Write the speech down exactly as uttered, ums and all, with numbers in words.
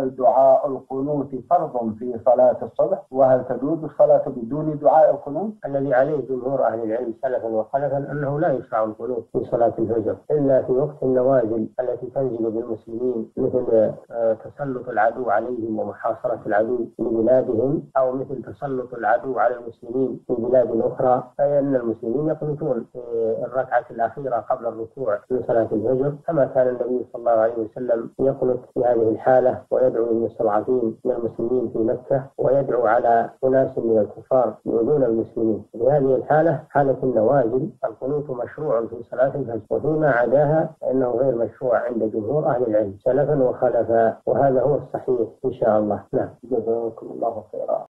هل دعاء القنوت فرض في صلاة الصبح؟ وهل تجوز الصلاة بدون دعاء القنوت؟ الذي عليه جمهور أهل العلم سلفا وخلفا أنه لا يشرع القنوت في صلاة الفجر إلا في وقت النوازل التي تنزل بالمسلمين، مثل تسلط العدو عليهم ومحاصرة العدو في بلادهم، أو مثل تسلط العدو على المسلمين في بلاد أخرى، فإن المسلمين يقنطون في الركعة الأخيرة قبل الركوع في صلاة الفجر، كما كان النبي صلى الله عليه وسلم يقنط في هذه الحالة ويدعو للمستضعفين من المسلمين في مكة، ويدعو على أناس من الكفار دون المسلمين. في هذه الحالة، حالة النوازل، القنوت مشروع في صلاة الفجر، وفيما عداها فإنه غير مشروع عند جمهور أهل العلم سلفا وخلفا، وهذا هو الصحيح إن شاء الله. نعم، جزاكم الله خيرا.